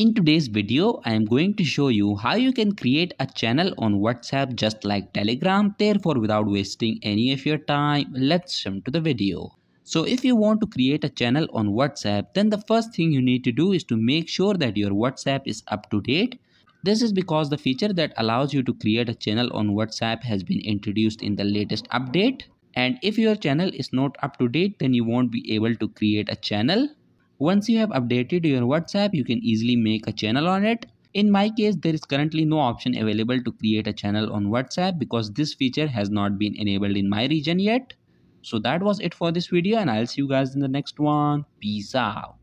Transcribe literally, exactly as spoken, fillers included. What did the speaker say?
In today's video, I am going to show you how you can create a channel on WhatsApp just like Telegram, therefore without wasting any of your time. Let's jump to the video. So if you want to create a channel on WhatsApp, then the first thing you need to do is to make sure that your WhatsApp is up to date. This is because the feature that allows you to create a channel on WhatsApp has been introduced in the latest update. And if your channel is not up to date, then you won't be able to create a channel. Once you have updated your WhatsApp, you can easily make a channel on it. In my case, there is currently no option available to create a channel on WhatsApp because this feature has not been enabled in my region yet. So that was it for this video, and I'll see you guys in the next one. Peace out.